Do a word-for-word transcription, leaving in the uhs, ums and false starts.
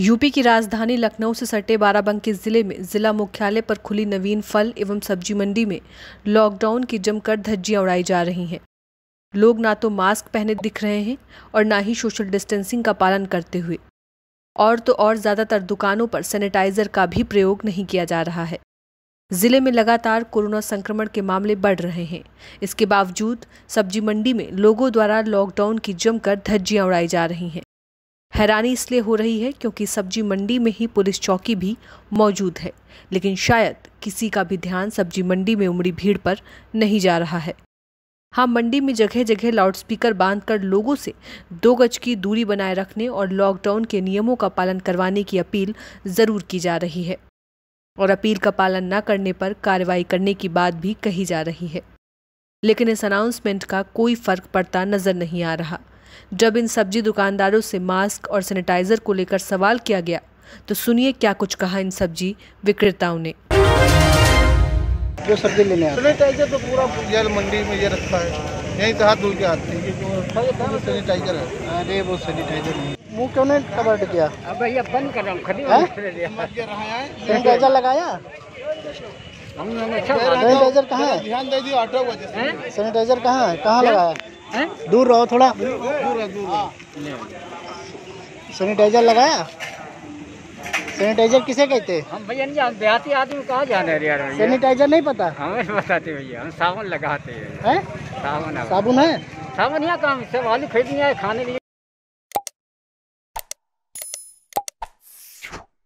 UP की राजधानी लखनऊ से सटे बाराबंकी जिले में जिला मुख्यालय पर खुली नवीन फल एवं सब्जी मंडी में लॉकडाउन की जमकर धज्जियां उड़ाई जा रही हैं। लोग ना तो मास्क पहने दिख रहे हैं और ना ही सोशल डिस्टेंसिंग का पालन करते हुए, और तो और ज़्यादातर दुकानों पर सैनिटाइजर का भी प्रयोग नहीं किया जा रहा है। जिले में लगातार कोरोना संक्रमण के मामले बढ़ रहे हैं। इसके बावजूद सब्जी मंडी में लोगों द्वारा लॉकडाउन की जमकर धज्जियां उड़ाई जा रही हैं। हैरानी इसलिए हो रही है क्योंकि सब्जी मंडी में ही पुलिस चौकी भी मौजूद है, लेकिन शायद किसी का भी ध्यान सब्जी मंडी में उमड़ी भीड़ पर नहीं जा रहा है। हाँ, मंडी में जगह जगह लाउडस्पीकर बांधकर लोगों से दो गज की दूरी बनाए रखने और लॉकडाउन के नियमों का पालन करवाने की अपील ज़रूर की जा रही है, और अपील का पालन न करने पर कार्रवाई करने की बात भी कही जा रही है, लेकिन इस अनाउंसमेंट का कोई फ़र्क पड़ता नज़र नहीं आ रहा। जब इन सब्जी दुकानदारों से मास्क और सैनिटाइजर को लेकर सवाल किया गया तो सुनिए क्या कुछ कहा इन सब्जी विक्रेताओं ने। जो सब्जी लेने सैनिटाइजर तो पूरा यार मंडी में ये रखता है, यहीं से हाथ धो के आते हैं। सैनिटाइजर है, अरे वो सैनिटाइजर मुँह क्यों नहीं कवर किया? अब भैया बंद कर रहा हूँ, सैनिटाइजर लगाया। सैनिटाइजर कहाँ है? सैनिटाइजर कहाँ है? कहाँ लगाया? है? दूर रहो थोड़ा। सैनिटाइजर लगाया? सैनिटाइजर किसे कहते हैं? हम भैया नहीं, देहाती आदमी कहाँ जाने यार। सैनिटाइजर नहीं पता? हमें बताते भैया, हम साबुन लगाते हैं। साबुन है? साबुन यहाँ काम, सब आलू खरीदने आए खाने लिए।